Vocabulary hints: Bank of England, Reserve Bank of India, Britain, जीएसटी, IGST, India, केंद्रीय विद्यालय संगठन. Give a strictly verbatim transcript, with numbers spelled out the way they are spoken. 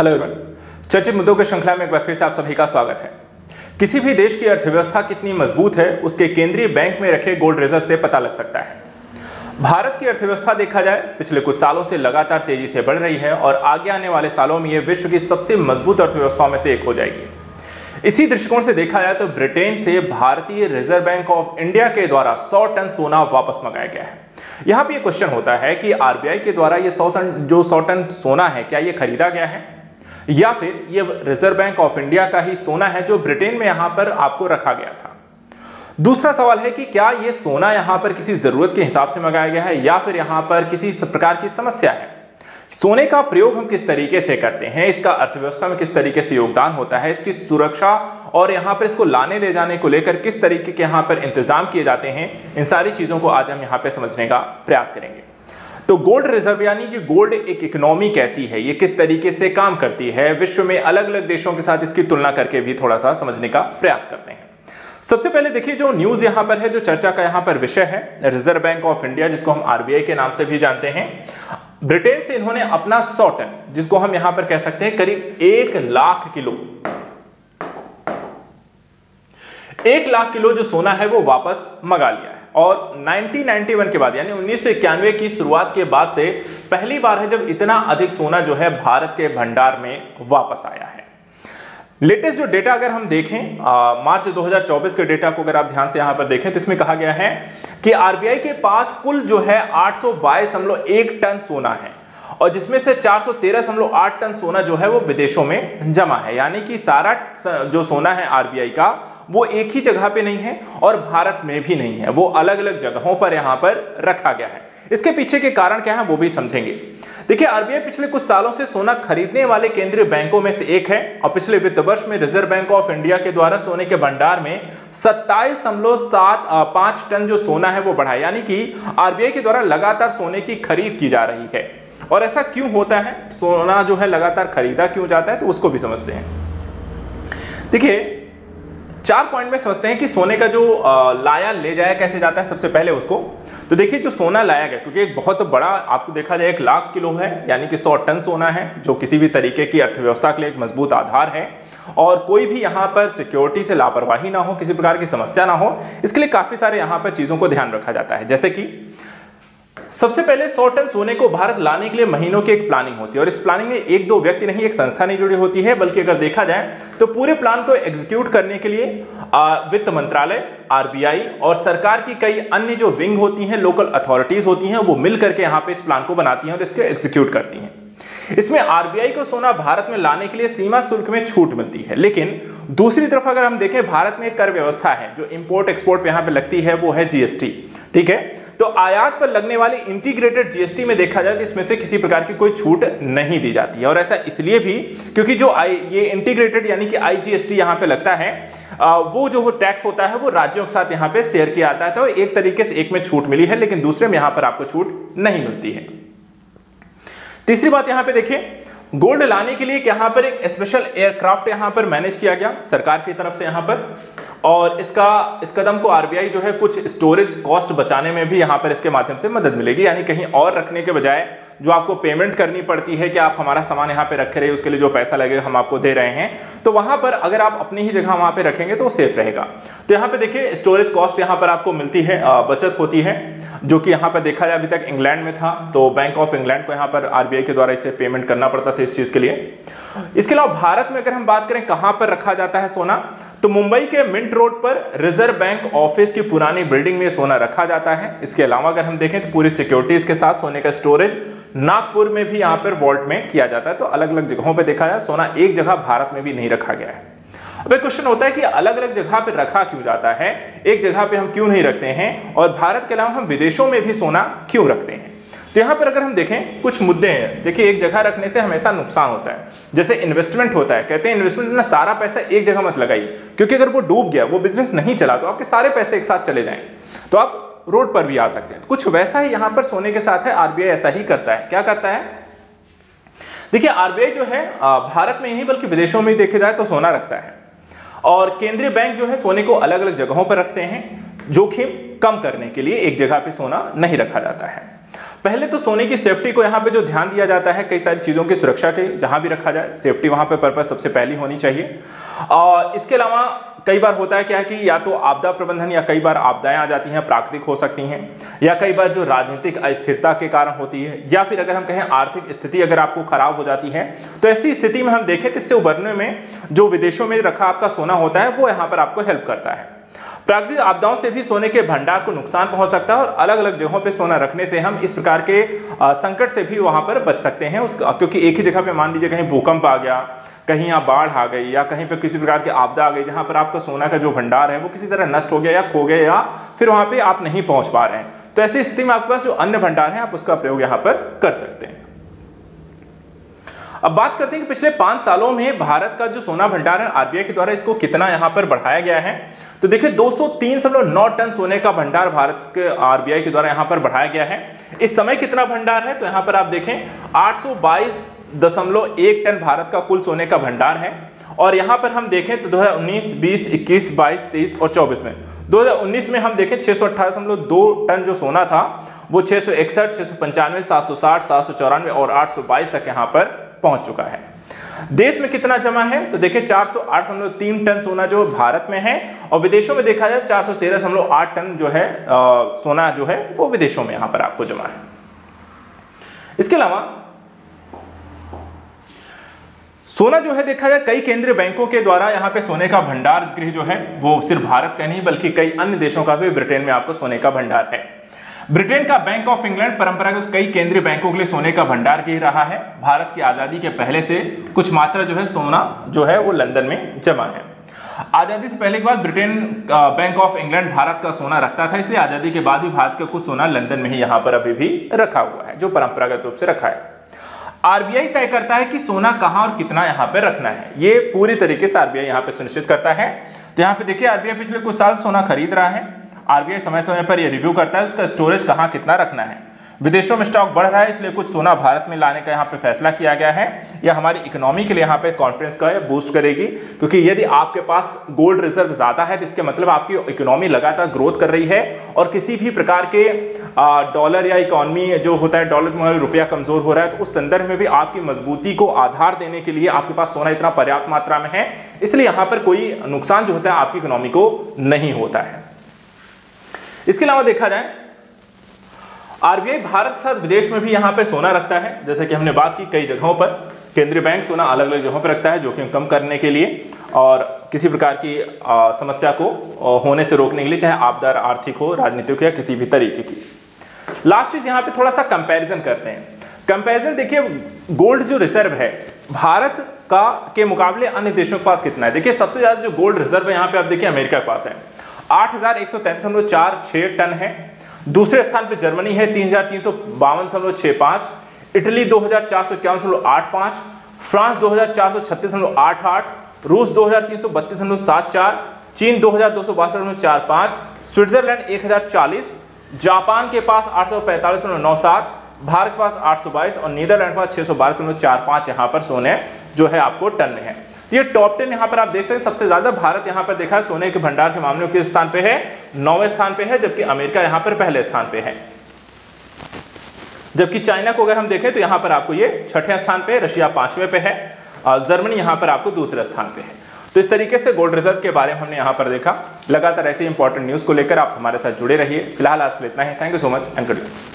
Hello everyone, चर्चित मुद्दों के श्रृंखला में एक बार फिर से आप सभी का स्वागत है। किसी भी देश की अर्थव्यवस्था कितनी मजबूत है उसके केंद्रीय बैंक में रखे गोल्ड रिजर्व से पता लग सकता है। भारत की अर्थव्यवस्था देखा जाए पिछले कुछ सालों से लगातार तेजी से बढ़ रही है और आगे आने वाले सालों में यह विश्व की सबसे मजबूत अर्थव्यवस्थाओं में से एक हो जाएगी। इसी दृष्टिकोण से देखा जाए तो ब्रिटेन से भारतीय रिजर्व बैंक ऑफ इंडिया के द्वारा सौ टन सोना वापस मंगाया गया है। यहाँ पे ये क्वेश्चन होता है कि आरबीआई के द्वारा ये सौ टन जो सौ टन सोना है क्या ये खरीदा गया है या फिर ये रिजर्व बैंक ऑफ इंडिया का ही सोना है जो ब्रिटेन में यहाँ पर आपको रखा गया था। दूसरा सवाल है कि क्या ये सोना यहाँ पर किसी जरूरत के हिसाब से मंगाया गया है या फिर यहाँ पर किसी प्रकार की समस्या है। सोने का प्रयोग हम किस तरीके से करते हैं, इसका अर्थव्यवस्था में किस तरीके से योगदान होता है, इसकी सुरक्षा और यहाँ पर इसको लाने ले जाने को लेकर किस तरीके के यहाँ पर इंतजाम किए जाते हैं, इन सारी चीज़ों को आज हम यहाँ पर समझने का प्रयास करेंगे। तो गोल्ड रिजर्व यानी कि गोल्ड एक इकोनॉमी कैसी है, ये किस तरीके से काम करती है, विश्व में अलग अलग देशों के साथ इसकी तुलना करके भी थोड़ा सा समझने का प्रयास करते हैं। सबसे पहले देखिए जो न्यूज़ यहाँ पर है, जो चर्चा का यहाँ पर विषय है, रिजर्व बैंक ऑफ इंडिया जिसको हम आरबीआई के नाम से भी जानते हैं, ब्रिटेन से इन्होंने अपना सौ टन जिसको हम यहाँ पर कह सकते हैं करीब एक लाख किलो एक लाख किलो जो सोना है वो वापस मंगा लिया है। और उन्नीस सौ इक्यानवे के बाद यानी उन्नीस सौ इक्यानवे की शुरुआत के बाद से पहली बार है जब इतना अधिक सोना जो है भारत के भंडार में वापस आया है। लेटेस्ट जो डेटा अगर हम देखें आ, मार्च दो हज़ार चौबीस के डेटा को अगर आप ध्यान से यहाँ पर देखें तो इसमें कहा गया है कि आरबीआई के पास कुल जो है आठ सौ बाईस दशमलव एक टन सोना है और जिसमें से चार सौ तेरह दशमलव आठ टन सोना जो है वो विदेशों में जमा है। यानी कि सारा जो सोना है आरबीआई का वो एक ही जगह पे नहीं है और भारत में भी नहीं है, वो अलग अलग जगहों पर यहाँ पर रखा गया है। इसके पीछे के कारण क्या है वो भी समझेंगे। देखिए आरबीआई पिछले कुछ सालों से सोना खरीदने वाले केंद्रीय बैंकों में से एक है और पिछले वित्त वर्ष में रिजर्व बैंक ऑफ इंडिया के द्वारा सोने के भंडार में सत्ताईस दशमलव सात पांच टन जो सोना है वो बढ़ा। यानी कि आरबीआई के द्वारा लगातार सोने की खरीद की जा रही है। और ऐसा क्यों होता है, सोना जो है लगातार खरीदा क्यों जाता है, तो उसको भी समझते हैं। देखिए चार पॉइंट में समझते हैं कि सोने का जो लाया ले जाया कैसे जाता है। सबसे पहले उसको तो देखिए जो सोना लाया गया, क्योंकि एक बहुत बड़ा आपको देखा जाए एक लाख किलो है यानी कि सौ टन सोना है जो किसी भी तरीके की अर्थव्यवस्था के लिए एक मजबूत आधार है और कोई भी यहाँ पर सिक्योरिटी से लापरवाही ना हो, किसी प्रकार की समस्या ना हो, इसके लिए काफ़ी सारे यहाँ पर चीज़ों को ध्यान रखा जाता है। जैसे कि सबसे पहले सौ टन सोने को भारत लाने के लिए महीनों की एक प्लानिंग होती है और इस प्लानिंग में एक दो व्यक्ति नहीं, एक संस्था नहीं जुड़ी होती है, बल्कि अगर देखा जाए तो पूरे प्लान को एग्जीक्यूट करने के लिए वित्त मंत्रालय, आरबीआई और सरकार की कई अन्य जो विंग होती हैं, लोकल अथॉरिटीज होती हैं, वो मिल करके यहाँ पे इस प्लान को बनाती हैं और इसको एग्जीक्यूट करती हैं। इसमें आरबीआई को सोना भारत में लाने के लिए सीमा शुल्क में छूट मिलती है। लेकिन दूसरी तरफ अगर हम देखें भारत में एक कर व्यवस्था है जो इंपोर्ट एक्सपोर्ट पे यहाँ पे लगती है, वो है जीएसटी। ठीक है, तो आयात पर लगने वाले इंटीग्रेटेड जीएसटी में देखा जाए तो इसमें से किसी प्रकार की कोई छूट नहीं दी जाती है और ऐसा इसलिए भी क्योंकि जो आई ये इंटीग्रेटेड यानी कि आईजीएसटी यहाँ पे लगता है, वो जो टैक्स होता है वो राज्यों के साथ यहाँ पे शेयर किया जाता है। तो एक तरीके से एक में छूट मिली है लेकिन दूसरे में यहाँ पर आपको छूट नहीं मिलती है। तीसरी बात यहाँ पे देखिए, गोल्ड लाने के लिए यहाँ पर एक स्पेशल एयरक्राफ्ट यहाँ पर मैनेज किया गया सरकार की तरफ से यहाँ पर और इसका इस कदम को आरबीआई जो है कुछ स्टोरेज कॉस्ट बचाने में भी यहाँ पर इसके माध्यम से मदद मिलेगी। यानी कहीं और रखने के बजाय जो आपको पेमेंट करनी पड़ती है कि आप हमारा सामान यहाँ पे रखे रहे, उसके लिए जो पैसा लगेगा हम आपको दे रहे हैं, तो वहाँ पर अगर आप अपनी ही जगह वहाँ पे रखेंगे तो सेफ रहेगा। तो यहाँ पे देखिए स्टोरेज कॉस्ट यहाँ पर आपको मिलती है, बचत होती है, जो कि यहाँ पर देखा जाए अभी तक इंग्लैंड में था तो बैंक ऑफ इंग्लैंड को यहाँ पर आरबीआई के द्वारा इसे पेमेंट करना पड़ता था इस चीज़ के लिए। इसके अलावा भारत में अगर हम बात करें कहाँ पर रखा जाता है सोना, तो मुंबई के मिंट रोड पर रिजर्व बैंक ऑफिस की पुरानी बिल्डिंग में सोना रखा जाता है। इसके अलावा अगर हम देखें तो पूरी सिक्योरिटीज के साथ सोने का स्टोरेज नागपुर में भी यहाँ पर वॉल्ट में किया जाता है। तो अलग अलग जगहों पर देखा जाए सोना एक जगह भारत में भी नहीं रखा गया है। अब एक क्वेश्चन होता है कि अलग अलग जगह पर रखा क्यों जाता है, एक जगह पर हम क्यों नहीं रखते हैं और भारत के अलावा हम विदेशों में भी सोना क्यों रखते हैं। तो यहाँ पर अगर हम देखें कुछ मुद्दे हैं। देखिए एक जगह रखने से हमेशा नुकसान होता है, जैसे इन्वेस्टमेंट होता है, कहते हैं इन्वेस्टमेंट में सारा पैसा एक जगह मत लगाइए क्योंकि अगर वो डूब गया, वो बिजनेस नहीं चला तो आपके सारे पैसे एक साथ चले जाएं तो आप रोड पर भी आ सकते हैं। कुछ वैसा ही यहाँ पर सोने के साथ है, आरबीआई ऐसा ही करता है। क्या करता है देखिए, आरबीआई जो है भारत में ही नहीं बल्कि विदेशों में देखा जाए तो सोना रखता है और केंद्रीय बैंक जो है सोने को अलग अलग जगहों पर रखते हैं जोखिम कम करने के लिए, एक जगह पर सोना नहीं रखा जाता है। पहले तो सोने की सेफ्टी को यहाँ पे जो ध्यान दिया जाता है, कई सारी चीज़ों की सुरक्षा के जहाँ भी रखा जाए सेफ्टी वहाँ पे पर्पस सबसे पहली होनी चाहिए। और इसके अलावा कई बार होता है क्या है कि या तो आपदा प्रबंधन, या कई बार आपदाएं आ जाती हैं, प्राकृतिक हो सकती हैं, या कई बार जो राजनीतिक अस्थिरता के कारण होती है, या फिर अगर हम कहें आर्थिक स्थिति अगर आपको खराब हो जाती है, तो ऐसी स्थिति में हम देखें तो इससे उभरने में जो विदेशों में रखा आपका सोना होता है वो यहाँ पर आपको हेल्प करता है। प्राकृतिक आपदाओं से भी सोने के भंडार को नुकसान पहुंच सकता है और अलग अलग जगहों पे सोना रखने से हम इस प्रकार के संकट से भी वहां पर बच सकते हैं, क्योंकि एक ही जगह पे मान लीजिए कहीं भूकंप आ गया, कहीं यहाँ बाढ़ आ गई, या कहीं पे किसी प्रकार की आपदा आ गई जहां पर आपका सोना का जो भंडार है वो किसी तरह नष्ट हो गया या खो गया, या फिर वहां पर आप नहीं पहुंच पा रहे हैं, तो ऐसी स्थिति में आपके पास जो अन्य भंडार है आप उसका प्रयोग यहाँ पर कर सकते हैं। अब बात करते हैं कि पिछले पांच सालों में भारत का जो सोना भंडार है आरबीआई के द्वारा इसको कितना यहाँ पर बढ़ाया गया है। तो देखिए दो सौ तीन दशमलव नौ टन सोने का भंडार भारत के आरबीआई के द्वारा यहाँ पर बढ़ाया गया है। इस समय कितना भंडार है तो यहाँ पर आप देखें आठ सौ बाईस दशमलव एक टन भारत का कुल सोने का भंडार है। और यहाँ पर हम देखें तो दो हज़ार उन्नीस, बीस, इक्कीस, बाईस, तेईस और चौबीस में दो हज़ार उन्नीस में हम देखें छह सौ अठारह दशमलव दो टन जो सोना था वो छह सौ इकसठ, छह सौ पंचानवे, सात सौ साठ, सात सौ चौरानवे और आठ सौ बाईस तक यहाँ पर पहुंच चुका है। देश में कितना जमा है तो देखिए चार सौ आठ दशमलव तीन टन सोना जो भारत में है, और विदेशों में देखा जाए चार सौ तेरह दशमलव आठ टन जो है आ, सोना जो है वो विदेशों में यहां पर आपको जमा है। इसके अलावा सोना जो है देखा जाए कई केंद्रीय बैंकों के द्वारा यहाँ पे सोने का भंडार गृह जो है वो सिर्फ भारत का नहीं बल्कि कई अन्य देशों का भी ब्रिटेन में आपको सोने का भंडार है। ब्रिटेन का बैंक ऑफ इंग्लैंड परंपरागत कई केंद्रीय बैंकों के लिए सोने का भंडार गृह रहा है। भारत की आज़ादी के पहले से कुछ मात्रा जो है सोना जो है वो लंदन में जमा है। आज़ादी से पहले के बाद Britain bank of England Bharat का सोना रखता था, इसलिए आज़ादी के बाद भी भारत का कुछ सोना लंदन में ही यहाँ पर अभी भी रखा हुआ है जो परंपरागत रूप से रखा है। आरबीआई तय करता है कि सोना कहाँ और कितना यहाँ पर रखना है, ये पूरी तरीके से आरबीआई यहाँ पे सुनिश्चित करता है। तो यहाँ पे देखिए आरबीआई पिछले कुछ साल सोना खरीद रहा है। आरबीआई समय समय पर ये रिव्यू करता है उसका स्टोरेज कहाँ कितना रखना है। विदेशों में स्टॉक बढ़ रहा है इसलिए कुछ सोना भारत में लाने का यहाँ पे फैसला किया गया है। यह हमारी इकोनॉमी के लिए यहाँ पे कॉन्फिडेंस का बूस्ट करेगी, क्योंकि यदि आपके पास गोल्ड रिजर्व ज़्यादा है तो इसके मतलब आपकी इकोनॉमी लगातार ग्रोथ कर रही है और किसी भी प्रकार के डॉलर या इकोनॉमी जो होता है डॉलर रुपया कमज़ोर हो रहा है, तो उस संदर्भ में भी आपकी मजबूती को आधार देने के लिए आपके पास सोना इतना पर्याप्त मात्रा में है, इसलिए यहाँ पर कोई नुकसान जो होता है आपकी इकोनॉमी को नहीं होता है। इसके अलावा देखा जाए आरबीआई भारत के साथ विदेश में भी यहाँ पे सोना रखता है। जैसे कि हमने बात की कई जगहों पर केंद्रीय बैंक सोना अलग अलग जगहों पर रखता है जोखिम कम करने के लिए और किसी प्रकार की आ, समस्या को आ, होने से रोकने के लिए, चाहे आपदा आर्थिक हो, राजनीतिक हो या किसी भी तरीके की। लास्ट चीज यहाँ पे थोड़ा सा कंपैरिजन करते हैं। कंपैरिजन देखिए गोल्ड जो रिजर्व है भारत का के मुकाबले अन्य देशों के पास कितना है। देखिए सबसे ज्यादा जो गोल्ड रिजर्व है यहाँ पे आप देखिए अमेरिका के पास है आठ हजार एक सौ तैंतीस टन है। दूसरे स्थान पर जर्मनी है तीन हजार तीन सौ बावन दशमलव छह पाँच, इटली दो हजार चार सौ इक्यावन दशमलव आठ पाँच, फ्रांस दो हजार चार सौ छत्तीस दशमलव आठ आठ, रूस दो हजार तीन सौ बत्तीस दशमलव सात चार, चीन दो हजार दो सौ बासठ दशमलैंड स्विट्जरलैंड एक हजार चालीस, जापान के पास आठ सौ पैंतालीस दशमलव नौ सात, भारत के पास आठ सौ बाईस और नीदरलैंड के पास छह सौ बारह दशमलव चार पाँच यहाँ पर सोने जो है आपको टन में है। ये टॉप टेन यहाँ पर आप देख सकते हैं। सबसे ज्यादा भारत यहाँ पर देखा है सोने के भंडार के मामले में किस स्थान पे है, नौवें स्थान पे है, जबकि अमेरिका यहाँ पर पहले स्थान पे है, जबकि चाइना को अगर हम देखें तो यहाँ पर आपको ये छठे स्थान पे, रशिया पांचवें पे है, जर्मनी यहाँ पर आपको दूसरे स्थान पे है। तो इस तरीके से गोल्ड रिजर्व के बारे में हमने यहाँ पर देखा। लगातार ऐसे इंपॉर्टेंट न्यूज को लेकर आप हमारे साथ जुड़े रहिए। फिलहाल आज के लिए इतना ही। Thank you so much and good.